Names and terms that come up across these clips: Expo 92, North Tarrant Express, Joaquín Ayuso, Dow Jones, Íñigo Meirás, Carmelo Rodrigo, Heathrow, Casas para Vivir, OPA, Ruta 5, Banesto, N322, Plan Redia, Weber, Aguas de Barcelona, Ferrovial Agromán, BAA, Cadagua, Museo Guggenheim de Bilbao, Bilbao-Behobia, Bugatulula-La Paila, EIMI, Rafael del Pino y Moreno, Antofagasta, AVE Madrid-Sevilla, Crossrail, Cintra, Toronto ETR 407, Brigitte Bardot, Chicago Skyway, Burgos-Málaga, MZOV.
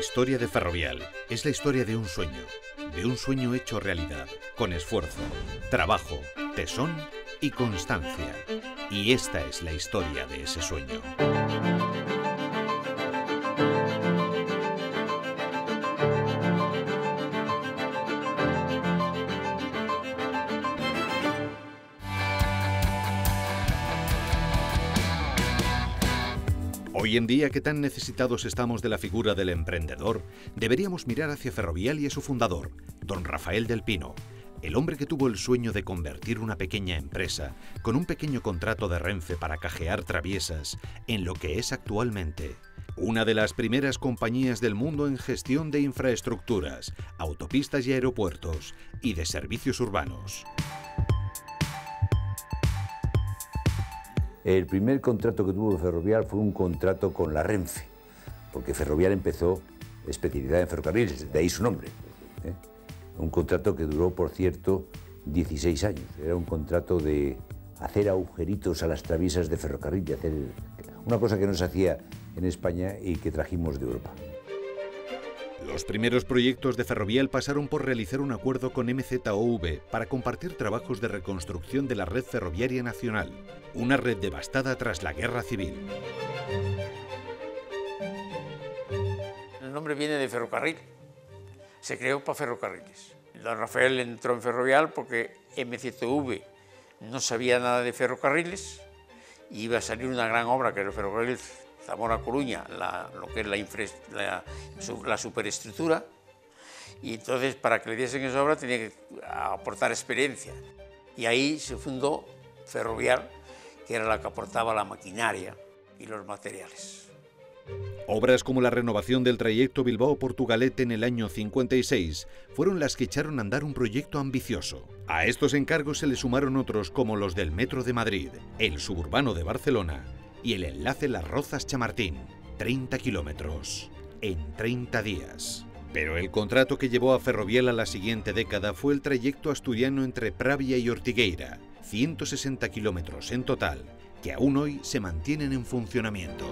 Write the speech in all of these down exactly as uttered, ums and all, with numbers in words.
historia de Ferrovial es la historia de un sueño, de un sueño hecho realidad, con esfuerzo, trabajo, tesón y constancia. Y esta es la historia de ese sueño. Hoy en día, que tan necesitados estamos de la figura del emprendedor, deberíamos mirar hacia Ferrovial y a su fundador, don Rafael del Pino, el hombre que tuvo el sueño de convertir una pequeña empresa, con un pequeño contrato de Renfe para cajear traviesas, en lo que es actualmente una de las primeras compañías del mundo en gestión de infraestructuras, autopistas y aeropuertos, y de servicios urbanos. El primer contrato que tuvo Ferrovial fue un contrato con la Renfe, porque Ferrovial empezó especialidad en ferrocarriles, de ahí su nombre, ¿eh? Un contrato que duró, por cierto, dieciséis años. Era un contrato de hacer agujeritos a las traviesas de ferrocarril, de hacer una cosa que no se hacía en España y que trajimos de Europa. Los primeros proyectos de Ferrovial pasaron por realizar un acuerdo con M Z O V para compartir trabajos de reconstrucción de la red ferroviaria nacional, una red devastada tras la Guerra Civil. El nombre viene de ferrocarril, se creó para ferrocarriles. Don Rafael entró en Ferrovial porque M Z O V no sabía nada de ferrocarriles y iba a salir una gran obra que era el ferrocarril Zamora-Coruña, lo que es la, infra, la, la superestructura, y entonces para que le diesen esa obra tenía que aportar experiencia. Y ahí se fundó Ferrovial, que era la que aportaba la maquinaria y los materiales. Obras como la renovación del trayecto Bilbao-Portugalete en el año cincuenta y seis fueron las que echaron a andar un proyecto ambicioso. A estos encargos se le sumaron otros como los del Metro de Madrid, el Suburbano de Barcelona y el enlace Las Rozas-Chamartín, treinta kilómetros, en treinta días. Pero el contrato que llevó a Ferrovial a la siguiente década fue el trayecto asturiano entre Pravia y Ortigueira, ciento sesenta kilómetros en total, que aún hoy se mantienen en funcionamiento.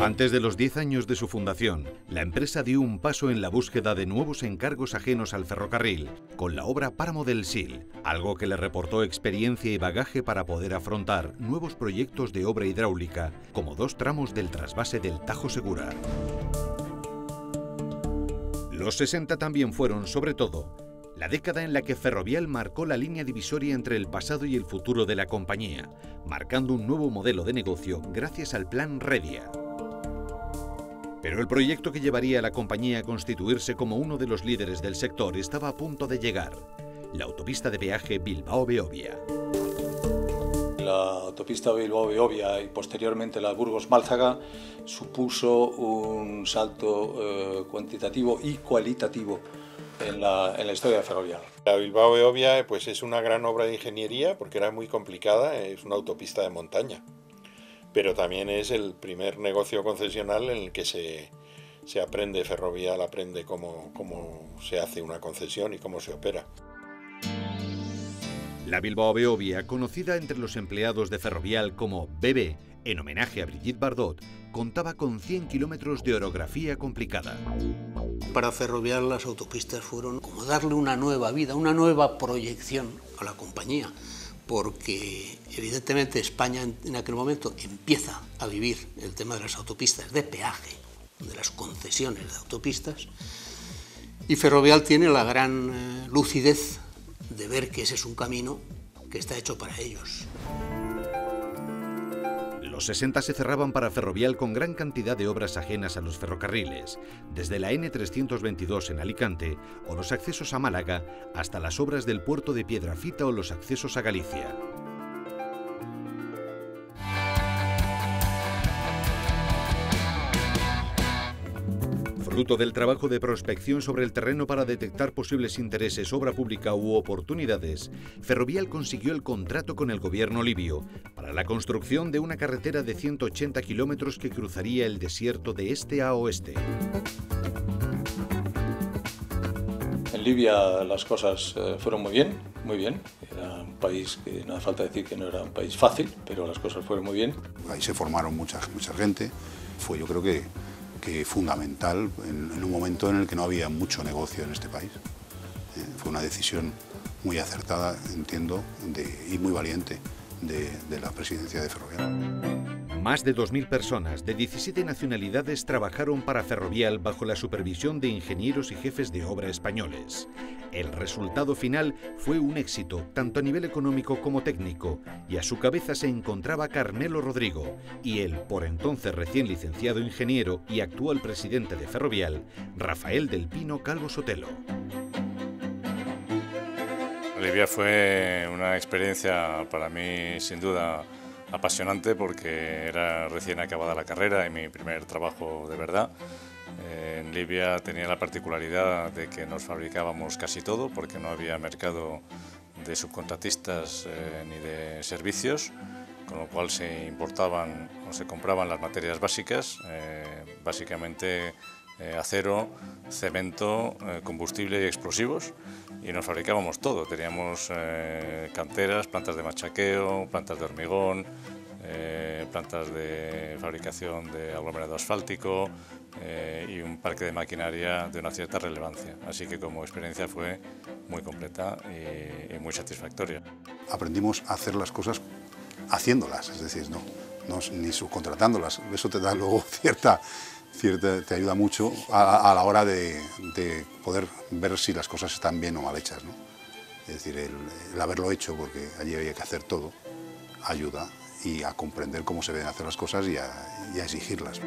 Antes de los diez años de su fundación, la empresa dio un paso en la búsqueda de nuevos encargos ajenos al ferrocarril, con la obra Páramo del Sil, algo que le reportó experiencia y bagaje para poder afrontar nuevos proyectos de obra hidráulica, como dos tramos del trasvase del Tajo Segura. Los sesenta también fueron, sobre todo, la década en la que Ferrovial marcó la línea divisoria entre el pasado y el futuro de la compañía, marcando un nuevo modelo de negocio gracias al Plan Redia. Pero el proyecto que llevaría a la compañía a constituirse como uno de los líderes del sector estaba a punto de llegar: la autopista de peaje Bilbao-Behobia. La autopista Bilbao-Behobia y posteriormente la Burgos-Málaga supuso un salto eh, cuantitativo y cualitativo en la, en la historia de Ferrovial. La Bilbao-Behobia pues, es una gran obra de ingeniería porque era muy complicada, es una autopista de montaña, pero también es el primer negocio concesional en el que se, se aprende, Ferrovial aprende cómo, cómo se hace una concesión y cómo se opera. La Bilbao-Behobia, conocida entre los empleados de Ferrovial como B B, en homenaje a Brigitte Bardot, contaba con cien kilómetros de orografía complicada. Para Ferrovial las autopistas fueron como darle una nueva vida, una nueva proyección a la compañía, porque evidentemente España en aquel momento empieza a vivir el tema de las autopistas de peaje, de las concesiones de autopistas, y Ferrovial tiene la gran eh, lucidez de ver que ese es un camino que está hecho para ellos. Los sesenta se cerraban para Ferrovial con gran cantidad de obras ajenas a los ferrocarriles, desde la N trescientos veintidós en Alicante o los accesos a Málaga, hasta las obras del puerto de Piedra Fita o los accesos a Galicia. Fruto del trabajo de prospección sobre el terreno para detectar posibles intereses, obra pública u oportunidades, Ferrovial consiguió el contrato con el gobierno libio para la construcción de una carretera de ciento ochenta kilómetros que cruzaría el desierto de este a oeste. En Bolivia las cosas fueron muy bien, muy bien. Era un país que no hace falta decir que no era un país fácil, pero las cosas fueron muy bien. Ahí se formaron mucha, mucha gente. Fue, yo creo que, que fundamental en, en un momento en el que no había mucho negocio en este país. Eh, fue una decisión muy acertada, entiendo, de, y muy valiente de, de la presidencia de Ferrovial. Más de dos mil personas de diecisiete nacionalidades trabajaron para Ferrovial bajo la supervisión de ingenieros y jefes de obra españoles. El resultado final fue un éxito, tanto a nivel económico como técnico, y a su cabeza se encontraba Carmelo Rodrigo, y el por entonces recién licenciado ingeniero y actual presidente de Ferrovial, Rafael del Pino Calvo Sotelo. Bolivia fue una experiencia para mí, sin duda, apasionante, porque era recién acabada la carrera y mi primer trabajo de verdad. En Libia tenía la particularidad de que nos fabricábamos casi todo, porque no había mercado de subcontratistas eh, ni de servicios, con lo cual se importaban o se compraban las materias básicas, eh, básicamente eh, acero, cemento, eh, combustible y explosivos, y nos fabricábamos todo. Teníamos eh, canteras, plantas de machaqueo, plantas de hormigón, eh, plantas de fabricación de aglomerado asfáltico eh, y un parque de maquinaria de una cierta relevancia. Así que como experiencia fue muy completa y, y muy satisfactoria. Aprendimos a hacer las cosas haciéndolas, es decir, no, no ni subcontratándolas. Eso te da luego cierta... Cierta, te ayuda mucho a, a la hora de, de poder ver si las cosas están bien o mal hechas, ¿no? Es decir, el, el haberlo hecho, porque allí había que hacer todo, ayuda y a comprender cómo se deben hacer las cosas y a, y a exigirlas.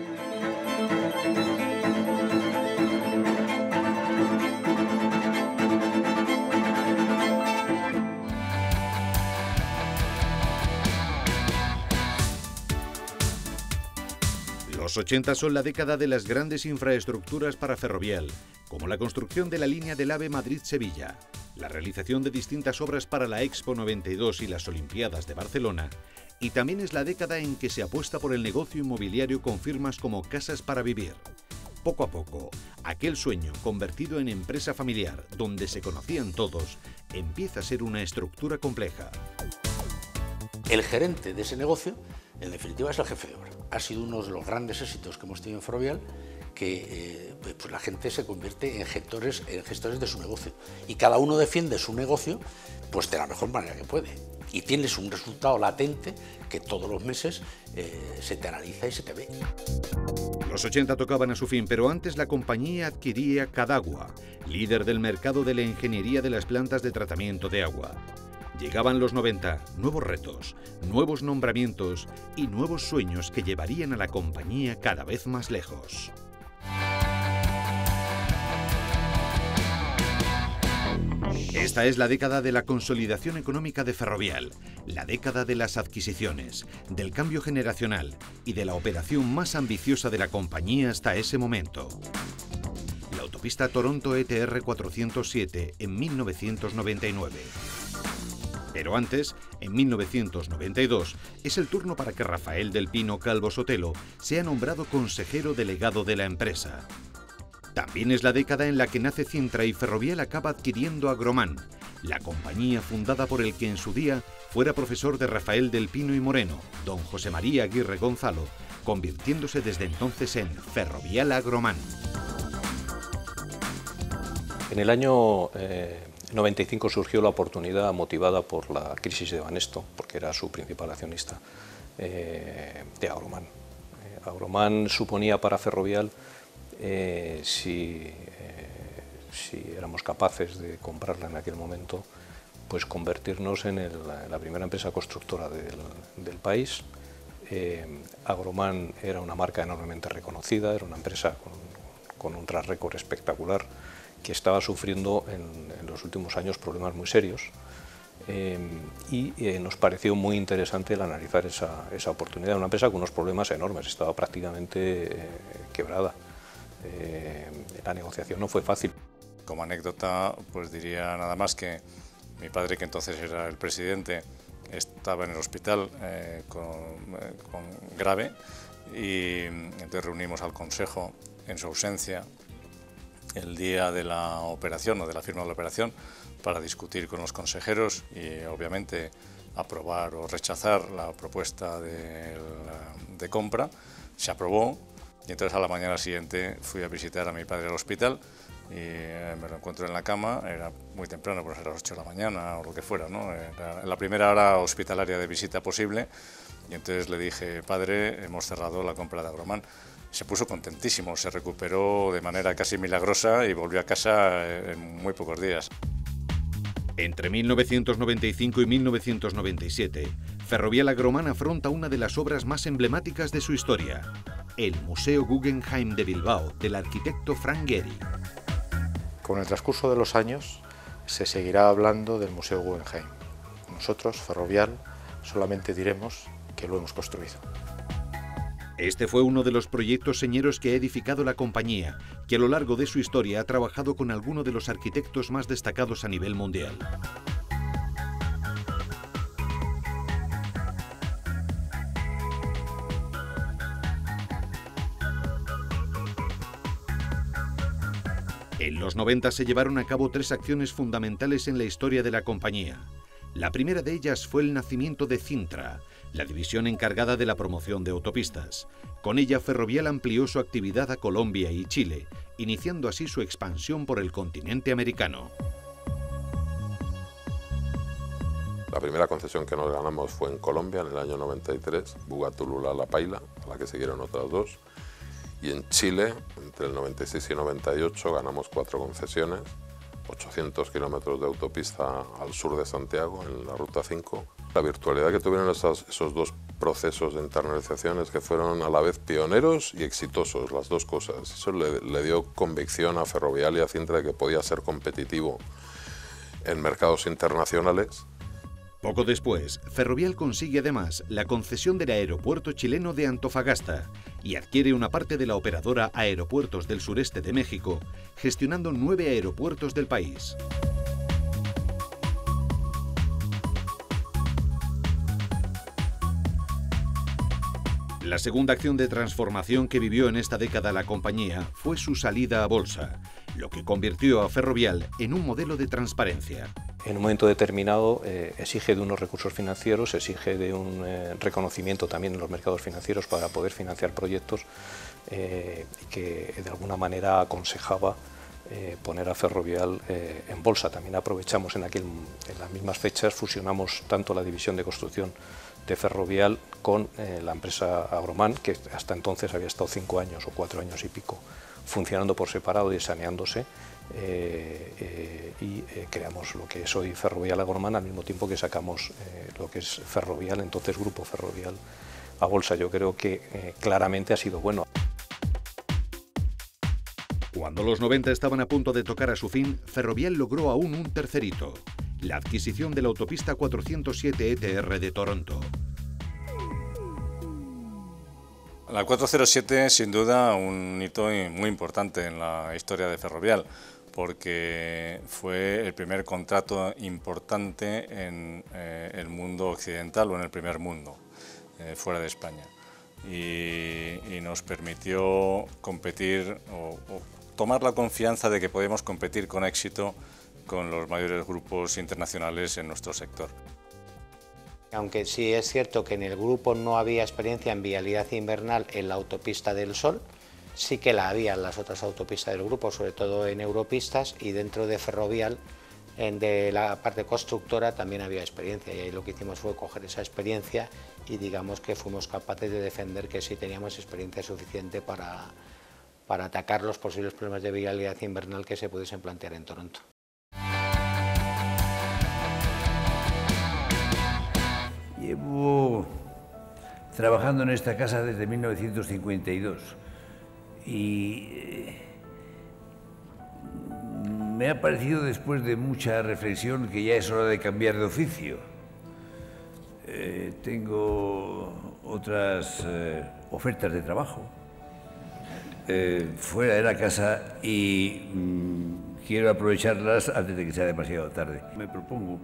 Los ochenta son la década de las grandes infraestructuras para Ferrovial, como la construcción de la línea del AVE Madrid-Sevilla, la realización de distintas obras para la Expo noventa y dos y las Olimpiadas de Barcelona, y también es la década en que se apuesta por el negocio inmobiliario con firmas como Casas para Vivir. Poco a poco, aquel sueño convertido en empresa familiar, donde se conocían todos, empieza a ser una estructura compleja. El gerente de ese negocio, en definitiva, es el jefe de obra. Ha sido uno de los grandes éxitos que hemos tenido en Ferrovial, que eh, pues la gente se convierte en gestores, en gestores de su negocio, y cada uno defiende su negocio pues de la mejor manera que puede, y tienes un resultado latente que todos los meses eh, se te analiza y se te ve. Los ochenta tocaban a su fin, pero antes la compañía adquiría Cadagua, líder del mercado de la ingeniería de las plantas de tratamiento de agua. Llegaban los noventa, nuevos retos, nuevos nombramientos y nuevos sueños que llevarían a la compañía cada vez más lejos. Esta es la década de la consolidación económica de Ferrovial, la década de las adquisiciones, del cambio generacional y de la operación más ambiciosa de la compañía hasta ese momento. La autopista Toronto E T R cuatrocientos siete en mil novecientos noventa y nueve. Pero antes, en mil novecientos noventa y dos, es el turno para que Rafael del Pino Calvo Sotelo sea nombrado consejero delegado de la empresa. También es la década en la que nace Cintra y Ferrovial acaba adquiriendo Agromán, la compañía fundada por el que en su día fuera profesor de Rafael del Pino y Moreno, don José María Aguirre Gonzalo, convirtiéndose desde entonces en Ferrovial Agromán. En el año... Eh... En noventa y cinco surgió la oportunidad, motivada por la crisis de Banesto, porque era su principal accionista, eh, de Agromán. Eh, Agromán suponía para Ferrovial, eh, si, eh, si éramos capaces de comprarla en aquel momento, pues convertirnos en, el, en la primera empresa constructora del, del país. Eh, Agromán era una marca enormemente reconocida, era una empresa con, con un track record espectacular, que estaba sufriendo en, en los últimos años problemas muy serios, eh, y eh, nos pareció muy interesante el analizar esa, esa oportunidad. Una empresa con unos problemas enormes, estaba prácticamente eh, quebrada. Eh, la negociación no fue fácil. Como anécdota, pues diría nada más que mi padre, que entonces era el presidente, estaba en el hospital eh, con, eh, con grave, y entonces reunimos al consejo en su ausencia, el día de la operación o de la firma de la operación para discutir con los consejeros y obviamente aprobar o rechazar la propuesta de, de compra. Se aprobó y entonces a la mañana siguiente fui a visitar a mi padre al hospital y me lo encuentro en la cama. Era muy temprano, pues era las ocho de la mañana o lo que fuera, ¿no? Era la primera hora hospitalaria de visita posible y entonces le dije, padre, hemos cerrado la compra de Agromán. Se puso contentísimo, se recuperó de manera casi milagrosa y volvió a casa en muy pocos días. Entre mil novecientos noventa y cinco y mil novecientos noventa y siete, Ferrovial Agromán afronta una de las obras más emblemáticas de su historia, el Museo Guggenheim de Bilbao, del arquitecto Frank Gehry. Con el transcurso de los años se seguirá hablando del Museo Guggenheim. Nosotros, Ferrovial, solamente diremos que lo hemos construido. Este fue uno de los proyectos señeros que ha edificado la compañía, que a lo largo de su historia ha trabajado con alguno de los arquitectos más destacados a nivel mundial. En los noventa se llevaron a cabo tres acciones fundamentales en la historia de la compañía. La primera de ellas fue el nacimiento de Cintra, la división encargada de la promoción de autopistas. Con ella, Ferrovial amplió su actividad a Colombia y Chile, iniciando así su expansión por el continente americano. La primera concesión que nos ganamos fue en Colombia, en el año noventa y tres, Bugatulula-La Paila, a la que siguieron otras dos. Y en Chile, entre el noventa y seis y el noventa y ocho, ganamos cuatro concesiones, ochocientos kilómetros de autopista al sur de Santiago, en la Ruta cinco. La virtualidad que tuvieron esos, esos dos procesos de internalización es que fueron a la vez pioneros y exitosos, las dos cosas. Eso le, le dio convicción a Ferrovial y a Cintra de que podía ser competitivo en mercados internacionales. Poco después, Ferrovial consigue además la concesión del aeropuerto chileno de Antofagasta y adquiere una parte de la operadora Aeropuertos del Sureste de México, gestionando nueve aeropuertos del país. La segunda acción de transformación que vivió en esta década la compañía fue su salida a bolsa, lo que convirtió a Ferrovial en un modelo de transparencia. En un momento determinado eh, exige de unos recursos financieros, exige de un eh, reconocimiento también en los mercados financieros para poder financiar proyectos eh, que de alguna manera aconsejaba eh, poner a Ferrovial eh, en bolsa. También aprovechamos en, aquel, en las mismas fechas, fusionamos tanto la división de construcción de Ferrovial con eh, la empresa Agromán, que hasta entonces había estado cinco años o cuatro años y pico funcionando por separado y saneándose. Eh, eh, y eh, creamos lo que es hoy Ferrovial Agromán al mismo tiempo que sacamos eh, lo que es Ferrovial, entonces Grupo Ferrovial, a bolsa. Yo creo que eh, claramente ha sido bueno. Cuando los noventa estaban a punto de tocar a su fin, Ferrovial logró aún un tercer hito, la adquisición de la autopista cuatrocientos siete E T R de Toronto. La cuatrocientos siete es sin duda un hito muy importante en la historia de Ferrovial, porque fue el primer contrato importante en eh, el mundo occidental o en el primer mundo, eh, fuera de España. Y, y nos permitió competir o, o tomar la confianza de que podemos competir con éxito con los mayores grupos internacionales en nuestro sector. Aunque sí es cierto que en el grupo no había experiencia en vialidad invernal en la autopista del Sol, sí que la había en las otras autopistas del grupo, sobre todo en Europistas, y dentro de Ferrovial, en de la parte constructora, también había experiencia, y ahí lo que hicimos fue coger esa experiencia y digamos que fuimos capaces de defender que sí teníamos experiencia suficiente para, para atacar los posibles problemas de vialidad invernal que se pudiesen plantear en Toronto. Llevo trabajando en esta casa desde mil novecientos cincuenta y dos y me ha parecido, después de mucha reflexión, que ya es hora de cambiar de oficio. Eh, tengo otras eh, ofertas de trabajo eh, fuera de la casa y mm, quiero aprovecharlas antes de que sea demasiado tarde. Me propongo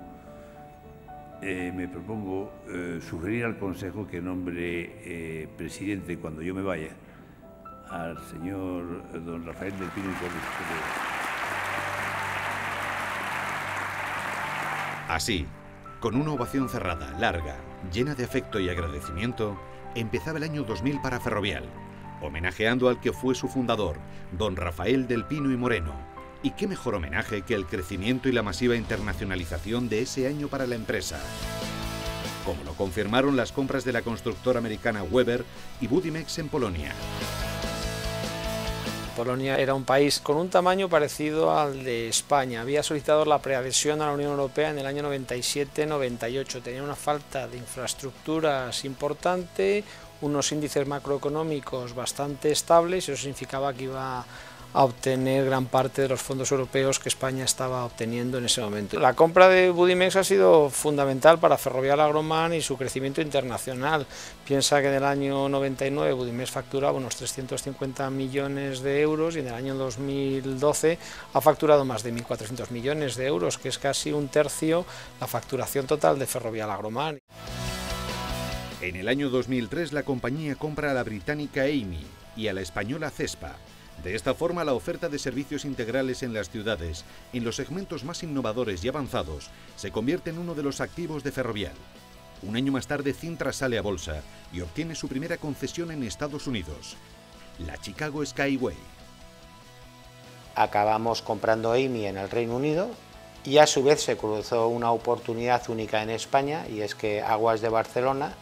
Eh, me propongo eh, sugerir al Consejo que nombre eh, presidente, cuando yo me vaya, al señor don Rafael del Pino y Moreno. Así, con una ovación cerrada, larga, llena de afecto y agradecimiento, empezaba el año dos mil para Ferrovial, homenajeando al que fue su fundador, don Rafael del Pino y Moreno. Y qué mejor homenaje que el crecimiento y la masiva internacionalización de ese año para la empresa, como lo confirmaron las compras de la constructora americana Weber y Budimex en Polonia. Polonia era un país con un tamaño parecido al de España. Había solicitado la preadhesión a la Unión Europea en el año noventa y siete noventa y ocho. Tenía una falta de infraestructuras importante, unos índices macroeconómicos bastante estables, y eso significaba que iba a obtener gran parte de los fondos europeos que España estaba obteniendo en ese momento. La compra de Budimex ha sido fundamental para Ferrovial Agromán y su crecimiento internacional. Piensa que en el año noventa y nueve Budimex facturaba unos trescientos cincuenta millones de euros y en el año dos mil doce ha facturado más de mil cuatrocientos millones de euros, que es casi un tercio la facturación total de Ferrovial Agromán. En el año dos mil tres la compañía compra a la británica EIMI y a la española CESPA. De esta forma, la oferta de servicios integrales en las ciudades, en los segmentos más innovadores y avanzados, se convierte en uno de los activos de Ferrovial. Un año más tarde, Cintra sale a bolsa y obtiene su primera concesión en Estados Unidos, la Chicago Skyway. Acabamos comprando EIMI en el Reino Unido y a su vez se cruzó una oportunidad única en España, y es que Aguas de Barcelona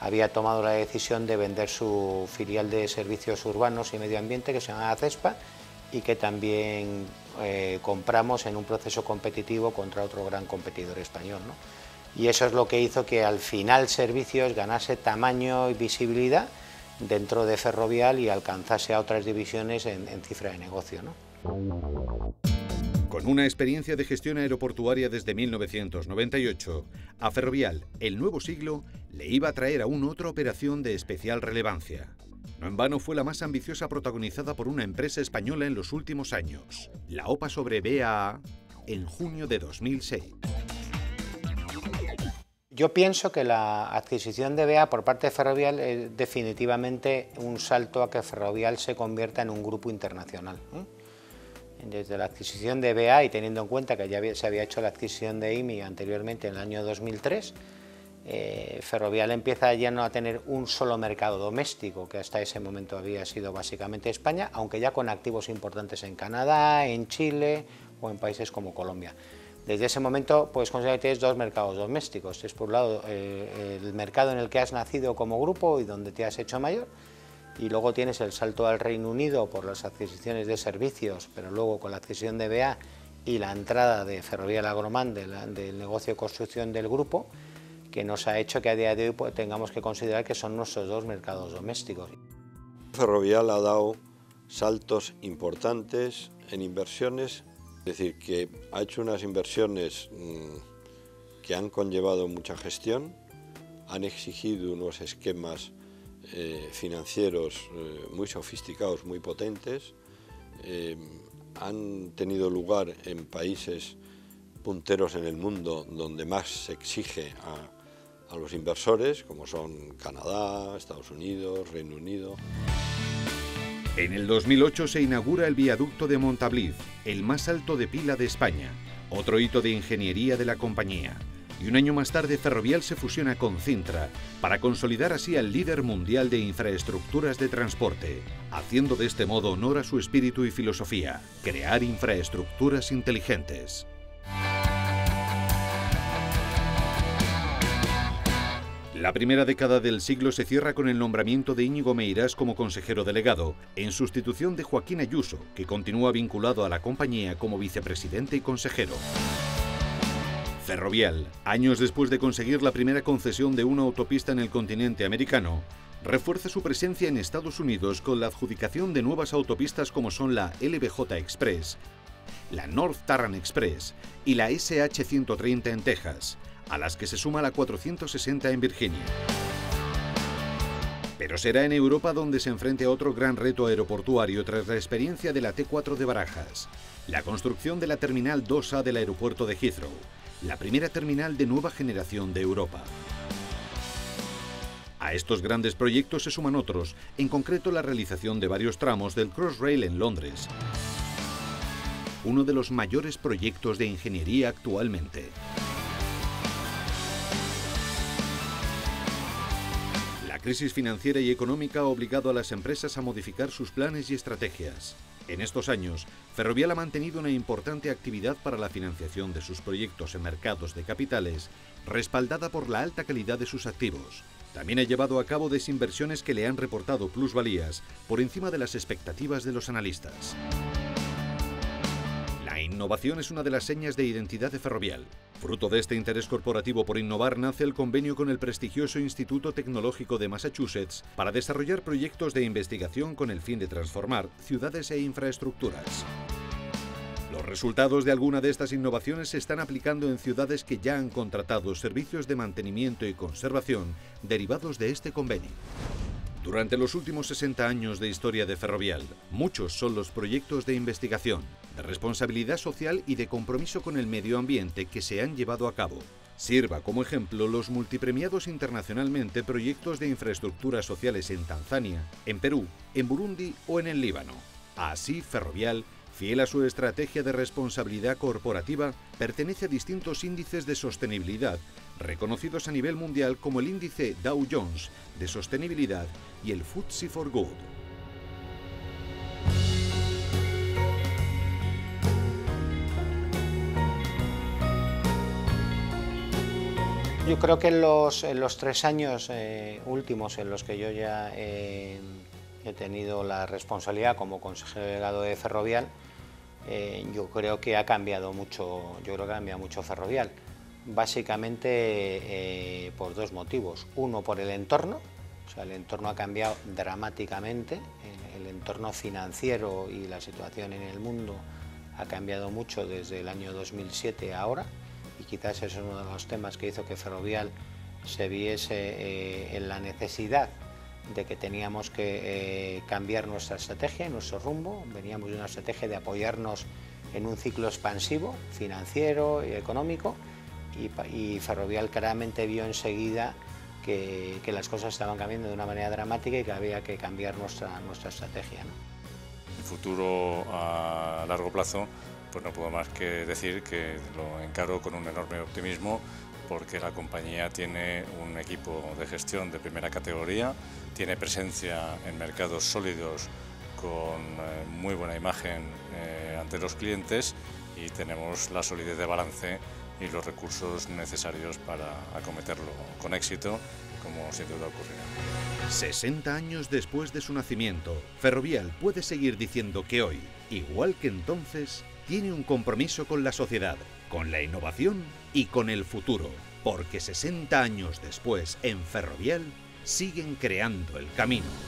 había tomado la decisión de vender su filial de servicios urbanos y medio ambiente, que se llamaba CESPA, y que también eh, compramos en un proceso competitivo contra otro gran competidor español, ¿no? Y eso es lo que hizo que al final Servicios ganase tamaño y visibilidad dentro de Ferrovial y alcanzase a otras divisiones en, en cifra de negocio, ¿no? Con una experiencia de gestión aeroportuaria desde mil novecientos noventa y ocho, a Ferrovial, el nuevo siglo, le iba a traer aún otra operación de especial relevancia. No en vano fue la más ambiciosa protagonizada por una empresa española en los últimos años, la OPA sobre B A A, en junio de dos mil seis. Yo pienso que la adquisición de B A A por parte de Ferrovial es definitivamente un salto a que Ferrovial se convierta en un grupo internacional, ¿eh? Desde la adquisición de B A A y teniendo en cuenta que ya se había hecho la adquisición de EIMI anteriormente en el año dos mil tres, eh, Ferrovial empieza ya no a tener un solo mercado doméstico, que hasta ese momento había sido básicamente España, aunque ya con activos importantes en Canadá, en Chile o en países como Colombia. Desde ese momento, pues considero que tienes dos mercados domésticos. Es por un lado eh, el mercado en el que has nacido como grupo y donde te has hecho mayor, y luego tienes el salto al Reino Unido por las adquisiciones de servicios, pero luego con la adquisición de B A A y la entrada de Ferrovial Agromán de la, del negocio de construcción del grupo, que nos ha hecho que a día de hoy pues, tengamos que considerar que son nuestros dos mercados domésticos. Ferrovial ha dado saltos importantes en inversiones, es decir, que ha hecho unas inversiones que han conllevado mucha gestión, han exigido unos esquemas Eh, financieros eh, muy sofisticados, muy potentes, eh, han tenido lugar en países punteros en el mundo donde más se exige a, a los inversores, como son Canadá, Estados Unidos, Reino Unido. En el dos mil ocho se inaugura el viaducto de Montabliz, el más alto de pila de España, otro hito de ingeniería de la compañía. Y un año más tarde Ferrovial se fusiona con Cintra para consolidar así al líder mundial de infraestructuras de transporte, haciendo de este modo honor a su espíritu y filosofía, crear infraestructuras inteligentes. La primera década del siglo se cierra con el nombramiento de Íñigo Meirás como consejero delegado, en sustitución de Joaquín Ayuso, que continúa vinculado a la compañía como vicepresidente y consejero. Ferrovial, años después de conseguir la primera concesión de una autopista en el continente americano, refuerza su presencia en Estados Unidos con la adjudicación de nuevas autopistas como son la L B J Express, la North Tarrant Express y la S H ciento treinta en Texas, a las que se suma la cuatrocientos sesenta en Virginia. Pero será en Europa donde se enfrente a otro gran reto aeroportuario tras la experiencia de la T cuatro de Barajas, la construcción de la Terminal dos A del aeropuerto de Heathrow, la primera terminal de nueva generación de Europa. A estos grandes proyectos se suman otros, en concreto la realización de varios tramos del Crossrail en Londres, uno de los mayores proyectos de ingeniería actualmente. La crisis financiera y económica ha obligado a las empresas a modificar sus planes y estrategias. En estos años, Ferrovial ha mantenido una importante actividad para la financiación de sus proyectos en mercados de capitales, respaldada por la alta calidad de sus activos. También ha llevado a cabo desinversiones que le han reportado plusvalías por encima de las expectativas de los analistas. La innovación es una de las señas de identidad de Ferrovial. Fruto de este interés corporativo por innovar nace el convenio con el prestigioso Instituto Tecnológico de Massachusetts para desarrollar proyectos de investigación con el fin de transformar ciudades e infraestructuras. Los resultados de alguna de estas innovaciones se están aplicando en ciudades que ya han contratado servicios de mantenimiento y conservación derivados de este convenio. Durante los últimos sesenta años de historia de Ferrovial, muchos son los proyectos de investigación, de responsabilidad social y de compromiso con el medio ambiente que se han llevado a cabo. Sirva como ejemplo los multipremiados internacionalmente proyectos de infraestructuras sociales en Tanzania, en Perú, en Burundi o en el Líbano. Así, Ferrovial, fiel a su estrategia de responsabilidad corporativa, pertenece a distintos índices de sostenibilidad, reconocidos a nivel mundial como el índice Dow Jones de sostenibilidad y el F T S E cuatro Good. Yo creo que en los, en los tres años eh, últimos en los que yo ya eh, he tenido la responsabilidad como consejero delegado de Ferrovial, eh, yo creo que ha cambiado mucho, yo creo que ha cambiado mucho Ferrovial. Básicamente eh, por dos motivos. Uno, por el entorno, o sea, el entorno ha cambiado dramáticamente, el, el entorno financiero y la situación en el mundo ha cambiado mucho desde el año dos mil siete a ahora, y quizás eso es uno de los temas que hizo que Ferrovial se viese eh, en la necesidad de que teníamos que eh, cambiar nuestra estrategia y nuestro rumbo. Veníamos de una estrategia de apoyarnos en un ciclo expansivo, financiero y económico, y Ferrovial claramente vio enseguida que, que las cosas estaban cambiando de una manera dramática y que había que cambiar nuestra, nuestra estrategia, ¿no? El futuro a largo plazo, pues no puedo más que decir que lo encaro con un enorme optimismo, porque la compañía tiene un equipo de gestión de primera categoría, tiene presencia en mercados sólidos con muy buena imagen eh, ante los clientes, y tenemos la solidez de balance y los recursos necesarios para acometerlo con éxito, como sin duda ocurrirá. sesenta años después de su nacimiento, Ferrovial puede seguir diciendo que hoy, igual que entonces, tiene un compromiso con la sociedad, con la innovación y con el futuro, porque sesenta años después, en Ferrovial, siguen creando el camino.